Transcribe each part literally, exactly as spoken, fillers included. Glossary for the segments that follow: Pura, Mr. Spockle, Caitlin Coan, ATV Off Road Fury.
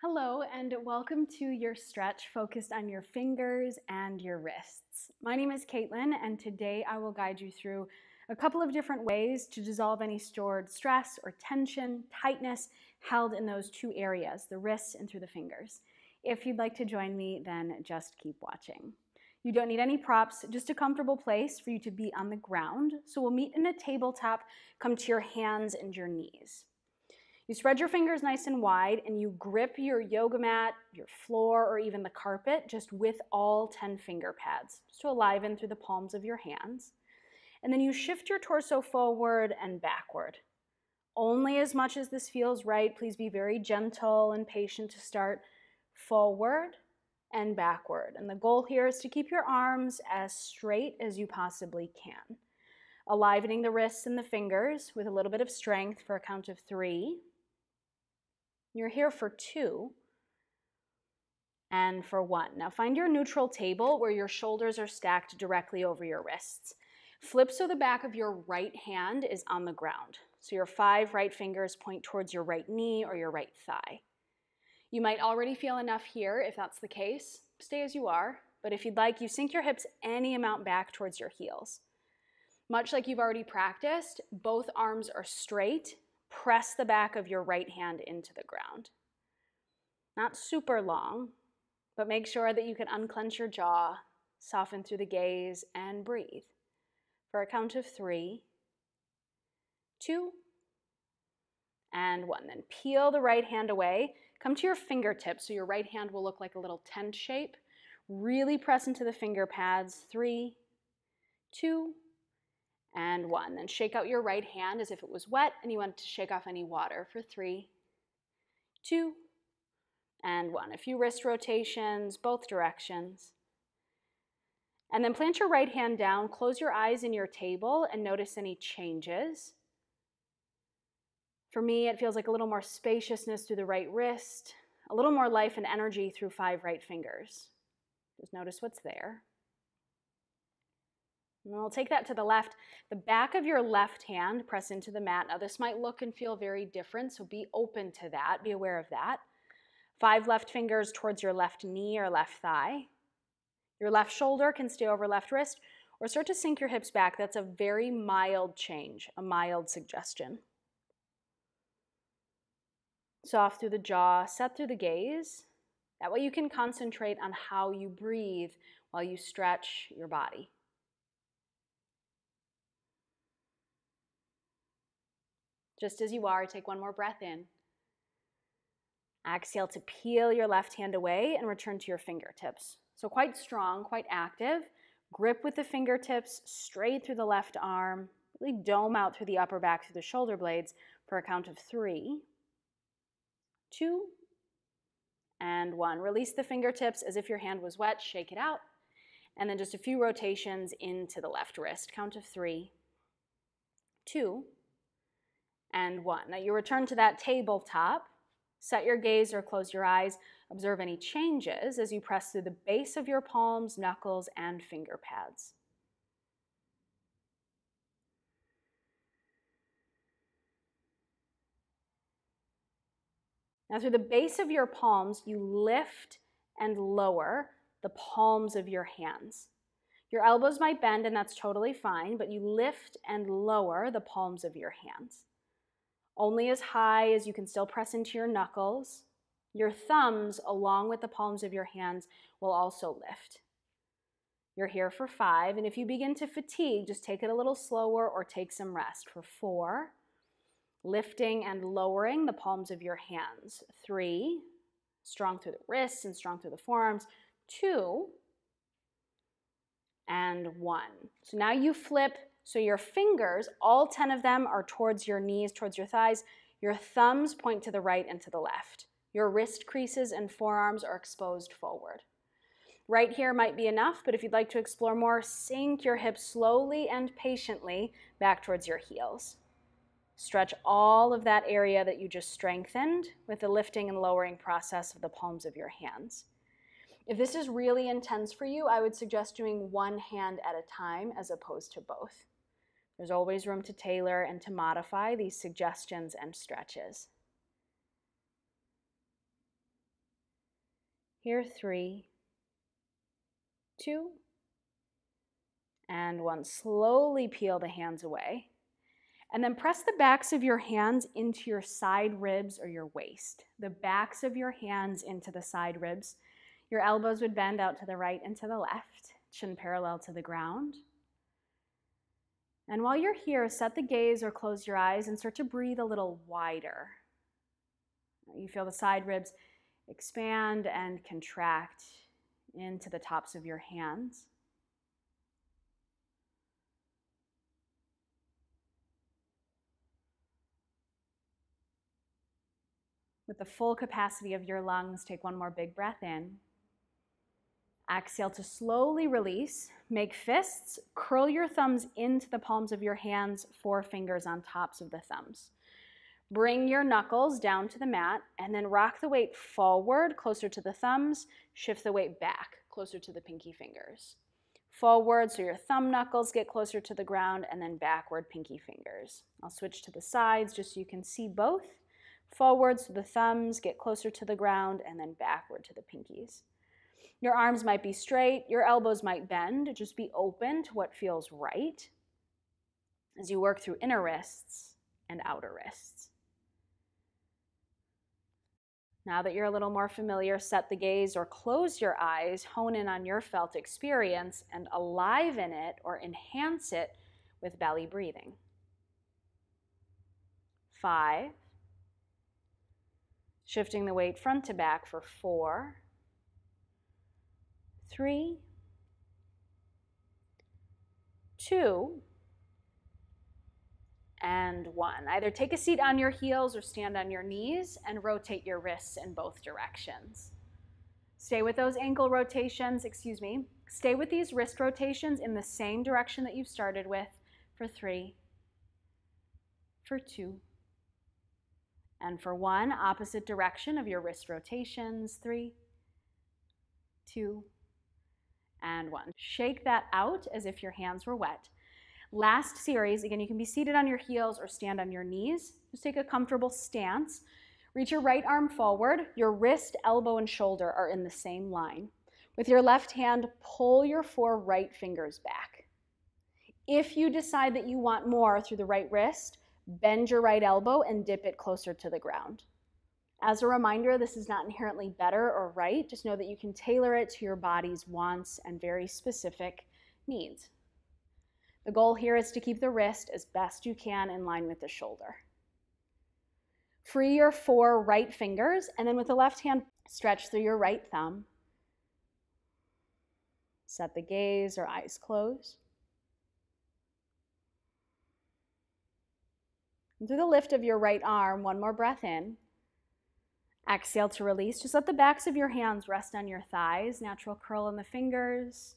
Hello and welcome to your stretch focused on your fingers and your wrists. My name is Caitlin and today I will guide you through a couple of different ways to dissolve any stored stress or tension, tightness held in those two areas, the wrists and through the fingers. If you'd like to join me, then just keep watching. You don't need any props, just a comfortable place for you to be on the ground. So we'll meet in a tabletop, come to your hands and your knees. You spread your fingers nice and wide and you grip your yoga mat, your floor, or even the carpet just with all ten finger pads, just to aliven through the palms of your hands. And then you shift your torso forward and backward. Only as much as this feels right, please be very gentle and patient to start forward and backward. And the goal here is to keep your arms as straight as you possibly can. Alivening the wrists and the fingers with a little bit of strength for a count of three. You're here for two and for one. Now find your neutral table where your shoulders are stacked directly over your wrists. Flip so the back of your right hand is on the ground. So your five right fingers point towards your right knee or your right thigh. You might already feel enough here. If that's the case, stay as you are. But if you'd like, you sink your hips any amount back towards your heels. Much like you've already practiced, both arms are straight. Press the back of your right hand into the ground. Not super long, but make sure that you can unclench your jaw, soften through the gaze, and breathe. For a count of three, two, and one. Then peel the right hand away. Come to your fingertips, so your right hand will look like a little tent shape. Really press into the finger pads. Three, two, and one. Then shake out your right hand as if it was wet and you want to shake off any water for three, two, and one. A few wrist rotations, both directions. And then plant your right hand down, close your eyes in your table and notice any changes. For me, it feels like a little more spaciousness through the right wrist, a little more life and energy through five right fingers. Just notice what's there. And we'll take that to the left. The back of your left hand, press into the mat. Now this might look and feel very different, so be open to that, be aware of that. Five left fingers towards your left knee or left thigh. Your left shoulder can stay over left wrist, or start to sink your hips back. That's a very mild change, a mild suggestion. Soft through the jaw, set through the gaze. That way you can concentrate on how you breathe while you stretch your body. Just as you are, take one more breath in. Exhale to peel your left hand away and return to your fingertips. So quite strong, quite active. Grip with the fingertips, straight through the left arm. Really dome out through the upper back, through the shoulder blades for a count of three, two, and one. Release the fingertips as if your hand was wet, shake it out. And then just a few rotations into the left wrist. Count of three, two, and one. Now you return to that tabletop, set your gaze or close your eyes, observe any changes as you press through the base of your palms, knuckles, and finger pads. Now through the base of your palms, you lift and lower the palms of your hands. Your elbows might bend and that's totally fine, but you lift and lower the palms of your hands. Only as high as you can still press into your knuckles. Your thumbs, along with the palms of your hands, will also lift. You're here for five, and if you begin to fatigue, just take it a little slower or take some rest. For four, lifting and lowering the palms of your hands. Three, strong through the wrists and strong through the forearms. Two, and one. So now you flip. So your fingers, all ten of them are towards your knees, towards your thighs. Your thumbs point to the right and to the left. Your wrist creases and forearms are exposed forward. Right here might be enough, but if you'd like to explore more, sink your hips slowly and patiently back towards your heels. Stretch all of that area that you just strengthened with the lifting and lowering process of the palms of your hands. If this is really intense for you, I would suggest doing one hand at a time as opposed to both. There's always room to tailor and to modify these suggestions and stretches. Here three, two, and one. Slowly peel the hands away. And then press the backs of your hands into your side ribs or your waist. The backs of your hands into the side ribs. Your elbows would bend out to the right and to the left, chin parallel to the ground. And while you're here, set the gaze or close your eyes and start to breathe a little wider. You feel the side ribs expand and contract into the tops of your hands. With the full capacity of your lungs, take one more big breath in. Exhale to slowly release. Make fists, curl your thumbs into the palms of your hands, four fingers on tops of the thumbs. Bring your knuckles down to the mat and then rock the weight forward, closer to the thumbs. Shift the weight back, closer to the pinky fingers. Forward, so your thumb knuckles get closer to the ground, and then backward, pinky fingers. I'll switch to the sides just so you can see both. Forward, so the thumbs get closer to the ground, and then backward to the pinkies. Your arms might be straight, your elbows might bend, just be open to what feels right as you work through inner wrists and outer wrists. Now that you're a little more familiar, set the gaze or close your eyes, hone in on your felt experience, and aliven it or enhance it with belly breathing. Five. Shifting the weight front to back for four, three, two, and one. Either take a seat on your heels or stand on your knees and rotate your wrists in both directions. Stay with those ankle rotations, excuse me, stay with these wrist rotations in the same direction that you've started with for three, for two, and for one, opposite direction of your wrist rotations, three, two, and one. Shake that out as if your hands were wet. Last series, again, you can be seated on your heels or stand on your knees. Just take a comfortable stance. Reach your right arm forward. Your wrist, elbow, and shoulder are in the same line. With your left hand, pull your four right fingers back. If you decide that you want more through the right wrist, bend your right elbow and dip it closer to the ground. As a reminder, this is not inherently better or right. Just know that you can tailor it to your body's wants and very specific needs. The goal here is to keep the wrist as best you can in line with the shoulder. Free your four right fingers, and then with the left hand, stretch through your right thumb. Set the gaze or eyes closed. And through the lift of your right arm, one more breath in. Exhale to release. Just let the backs of your hands rest on your thighs, natural curl in the fingers.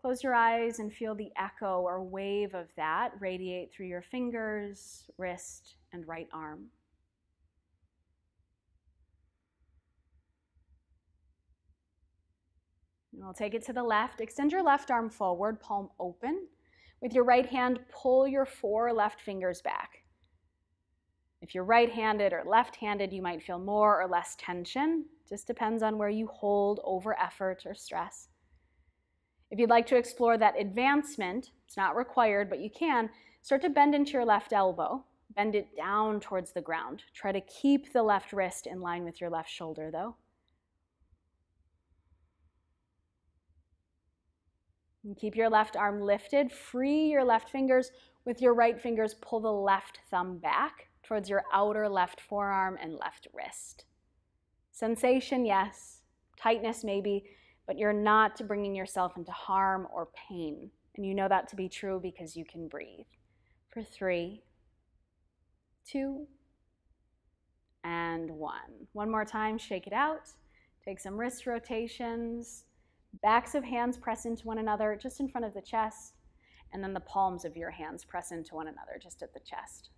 Close your eyes and feel the echo or wave of that radiate through your fingers, wrist, and right arm. And we'll take it to the left. Extend your left arm forward, palm open. With your right hand, pull your four left fingers back. If you're right-handed or left-handed, you might feel more or less tension. Just depends on where you hold over effort or stress. If you'd like to explore that advancement, it's not required, but you can, start to bend into your left elbow. Bend it down towards the ground. Try to keep the left wrist in line with your left shoulder, though. And keep your left arm lifted. Free your left fingers. With your right fingers, pull the left thumb back towards your outer left forearm and left wrist. Sensation, yes. Tightness, maybe, but you're not bringing yourself into harm or pain. And you know that to be true because you can breathe. For three, two, and one. One more time, shake it out. Take some wrist rotations. Backs of hands press into one another just in front of the chest. And then the palms of your hands press into one another just at the chest.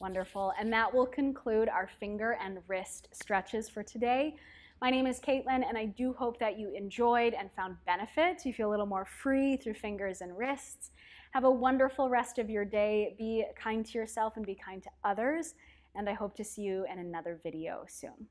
Wonderful. And that will conclude our finger and wrist stretches for today. My name is Caitlin, and I do hope that you enjoyed and found benefits. You feel a little more free through fingers and wrists. Have a wonderful rest of your day. Be kind to yourself and be kind to others. And I hope to see you in another video soon.